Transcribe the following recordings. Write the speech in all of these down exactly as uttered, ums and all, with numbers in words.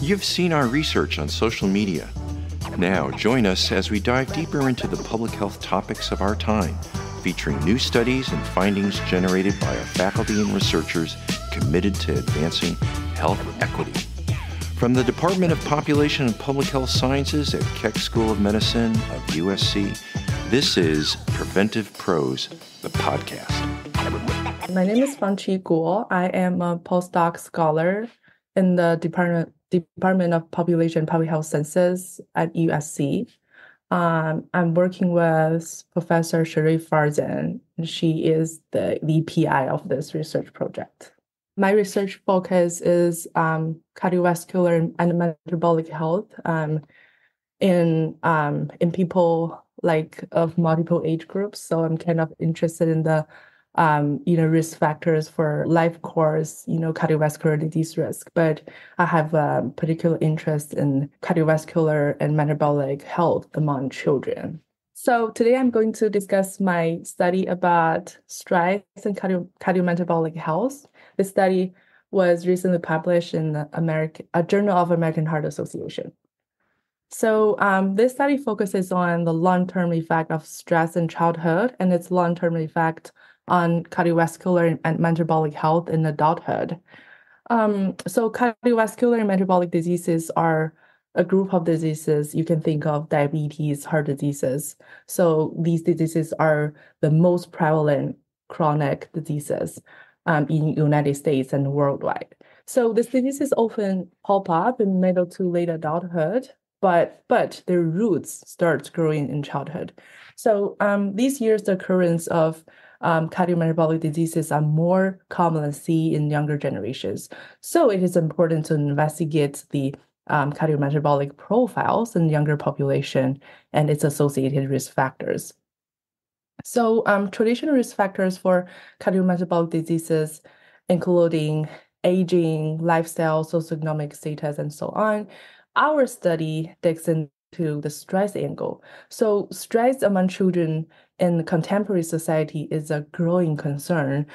You've seen our research on social media. Now join us as we dive deeper into the public health topics of our time, featuring new studies and findings generated by our faculty and researchers committed to advancing health equity. From the Department of Population and Public Health Sciences at Keck School of Medicine of U S C, this is Preventive Pros, the podcast. My name is Fangqi Guo. I am a postdoc scholar in the Department Department of Population and Public Health Sciences at U S C. Um, I'm working with Professor Sheree Farzan. She is the V P I of this research project. My research focus is um, cardiovascular and metabolic health um, in um, in people like of multiple age groups. So I'm kind of interested in the um, you know risk factors for life course, you know cardiovascular disease risk. But I have a particular interest in cardiovascular and metabolic health among children. So today I'm going to discuss my study about stress and cardio- cardiometabolic health. This study was recently published in the American, a Journal of American Heart Association. So um, this study focuses on the long-term effect of stress in childhood and its long-term effect on cardiovascular and metabolic health in adulthood. Um, so cardiovascular and metabolic diseases are a group of diseases. You can think of diabetes, heart diseases. So these diseases are the most prevalent chronic diseases um, in the United States and worldwide. So these diseases often pop up in middle to late adulthood, but but their roots start growing in childhood. So um, these years, the occurrence of um, cardiometabolic diseases are more commonly seen in younger generations. So it is important to investigate the Um, cardiometabolic profiles in younger population and its associated risk factors. So um, traditional risk factors for cardiometabolic diseases, including aging, lifestyle, socioeconomic status, and so on. Our study digs into the stress angle. So stress among children in contemporary society is a growing concern.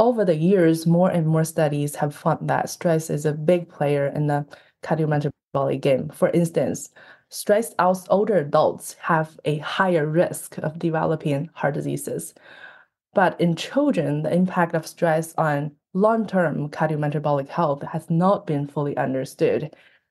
Over the years, more and more studies have found that stress is a big player in the cardiometabolic game. For instance, stressed out older adults have a higher risk of developing heart diseases. But in children, the impact of stress on long-term cardiometabolic health has not been fully understood.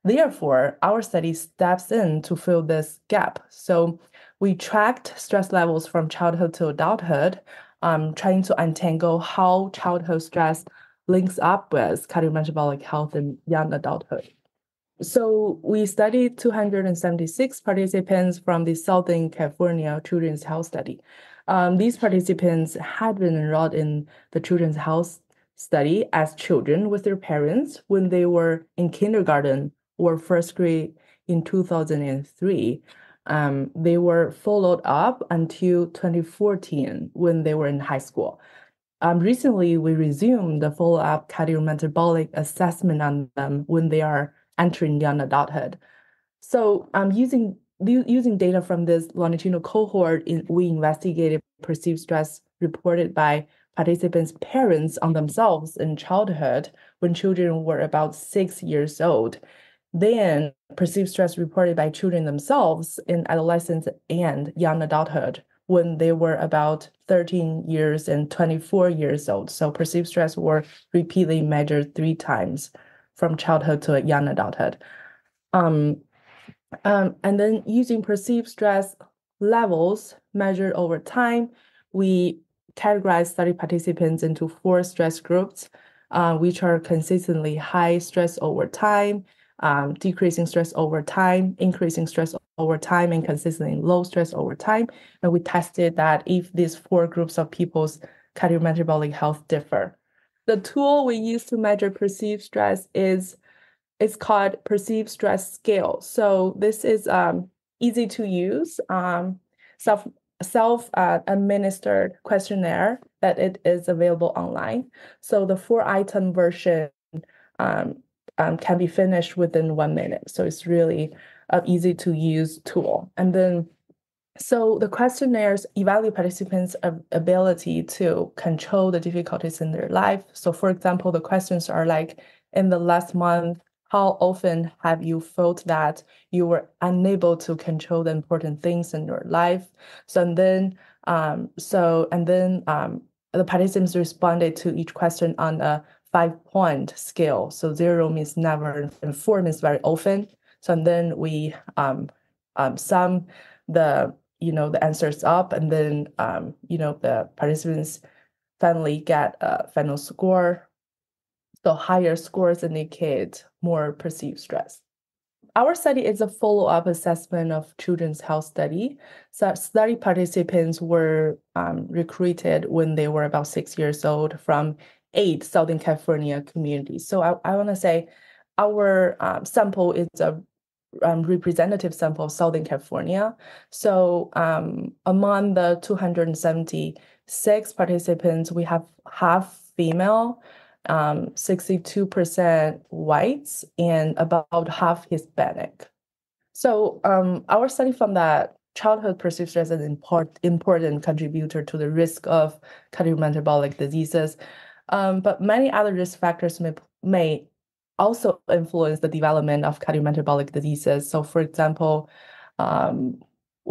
Therefore, our study steps in to fill this gap. So we tracked stress levels from childhood to adulthood, um, trying to untangle how childhood stress links up with cardiometabolic health in young adulthood. So we studied two hundred seventy-six participants from the Southern California Children's Health Study. Um, these participants had been enrolled in the Children's Health Study as children with their parents when they were in kindergarten or first grade in two thousand three. Um, they were followed up until twenty fourteen when they were in high school. Um, recently, we resumed the follow-up cardiometabolic assessment on them when they are entering young adulthood. So um, using using data from this longitudinal cohort, in, we investigated perceived stress reported by participants' parents on themselves in childhood when children were about six years old. Then perceived stress reported by children themselves in adolescence and young adulthood when they were about thirteen years and twenty-four years old. So perceived stress were repeatedly measured three times from childhood to young adulthood. Um, um, and then using perceived stress levels measured over time, we categorized study participants into four stress groups, uh, which are consistently high stress over time, um, decreasing stress over time, increasing stress over time, and consistently low stress over time. And we tested that if these four groups of people's cardiometabolic health differ. The tool we use to measure perceived stress is it's called Perceived Stress Scale. So this is um, easy to use, um, self self uh, administered questionnaire that it is available online. So the four item version um, um, can be finished within one minute. So it's really an easy to use tool. And then so the questionnaires evaluate participants' ability to control the difficulties in their life. So for example, the questions are like, in the last month, How often have you felt that you were unable to control the important things in your life? So and then, um, so and then um, the participants responded to each question on a five-point scale. So zero means never, and four means very often. So and then we um, um, sum the you know the answers up, and then um, you know the participants finally get a final score. So higher scores indicate more perceived stress. Our study is a follow-up assessment of children's health study. So study participants were um, recruited when they were about six years old from eight Southern California communities. So I, I want to say our um, sample is a um, representative sample of Southern California. So um, among the two hundred seventy-six participants, we have half female, Um, sixty-two percent whites, and about half Hispanic. So um, our study found that childhood perceived stress is an import, important contributor to the risk of cardiometabolic diseases, um, but many other risk factors may, may also influence the development of cardiometabolic diseases. So for example, um,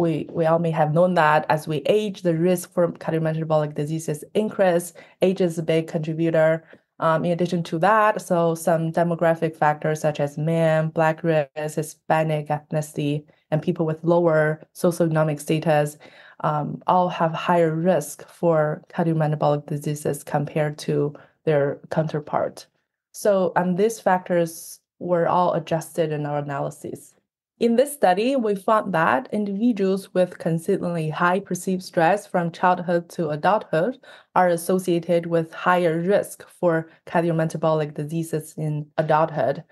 We we all may have known that as we age, the risk for cardiometabolic diseases increase. Age is a big contributor. Um, in addition to that, so some demographic factors such as men, Black race, Hispanic ethnicity, and people with lower socioeconomic status um, all have higher risk for cardiometabolic diseases compared to their counterpart. So um, these factors were all adjusted in our analysis. In this study, we found that individuals with consistently high perceived stress from childhood to adulthood are associated with higher risk for cardiometabolic diseases in adulthood.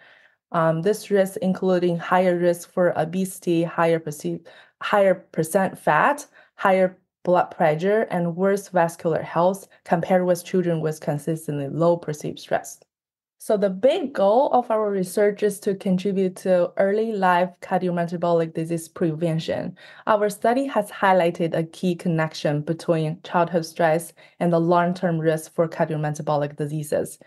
Um, this risk including higher risk for obesity, higher perceived, higher percent fat, higher blood pressure, and worse vascular health compared with children with consistently low perceived stress. So the big goal of our research is to contribute to early life cardiometabolic disease prevention. Our study has highlighted a key connection between childhood stress and the long-term risk for cardiometabolic diseases.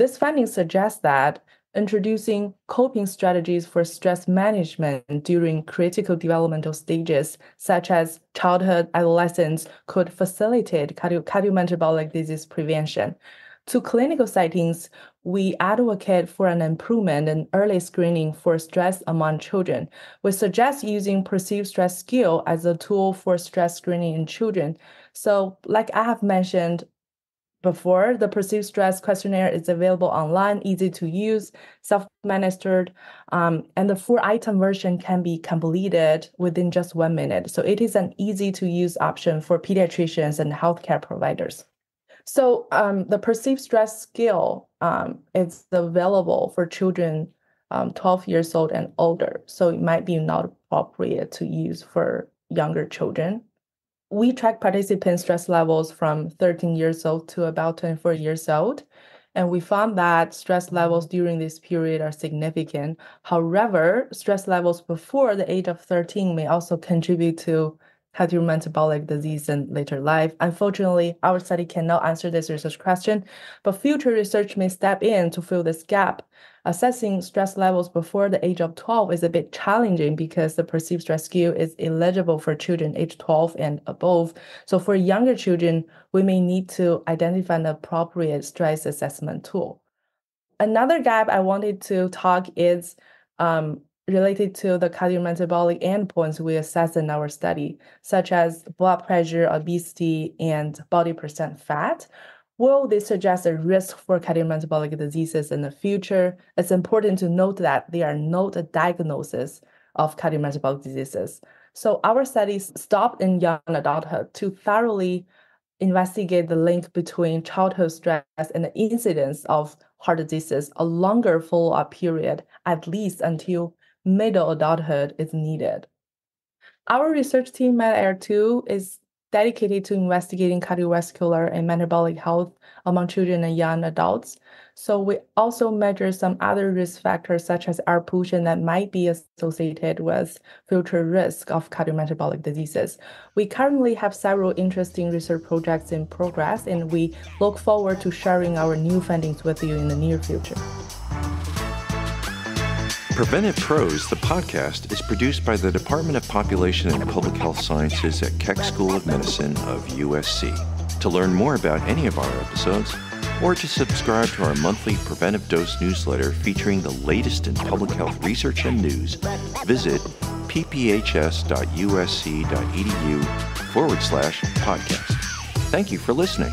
This finding suggests that introducing coping strategies for stress management during critical developmental stages, such as childhood, adolescence, could facilitate cardio- cardiometabolic disease prevention. To clinical settings, we advocate for an improvement in early screening for stress among children. We suggest using Perceived Stress Scale as a tool for stress screening in children. So, like I have mentioned before, the Perceived Stress Questionnaire is available online, easy to use, self-administered, um, and the four-item version can be completed within just one minute. So it is an easy-to-use option for pediatricians and healthcare providers. So um, the Perceived Stress Scale um, is available for children um, twelve years old and older, so it might be not appropriate to use for younger children. We track participant stress levels from thirteen years old to about twenty-four years old, and we found that stress levels during this period are significant. However, stress levels before the age of thirteen may also contribute to cardiometabolic disease in later life. Unfortunately, our study cannot answer this research question, but future research may step in to fill this gap. Assessing stress levels before the age of twelve is a bit challenging because the Perceived Stress Scale is eligible for children age twelve and above. So for younger children, we may need to identify an appropriate stress assessment tool. Another gap I wanted to talk is um, related to the cardiometabolic endpoints we assessed in our study, such as blood pressure, obesity, and body percent fat. While they suggest a risk for cardiometabolic diseases in the future, it's important to note that they are not a diagnosis of cardiometabolic diseases. So our study stopped in young adulthood to thoroughly investigate the link between childhood stress and the incidence of heart diseases. A longer follow-up period, at least until middle adulthood, is needed. Our research team at MetaAir two is dedicated to investigating cardiovascular and metabolic health among children and young adults. So we also measure some other risk factors such as air pollution that might be associated with future risk of cardiometabolic diseases. We currently have several interesting research projects in progress, and we look forward to sharing our new findings with you in the near future. Preventive Pros, the podcast, is produced by the Department of Population and Public Health Sciences at Keck School of Medicine of U S C. To learn more about any of our episodes, or to subscribe to our monthly Preventive Dose newsletter featuring the latest in public health research and news, visit pphs.usc.edu forward slash podcast. Thank you for listening.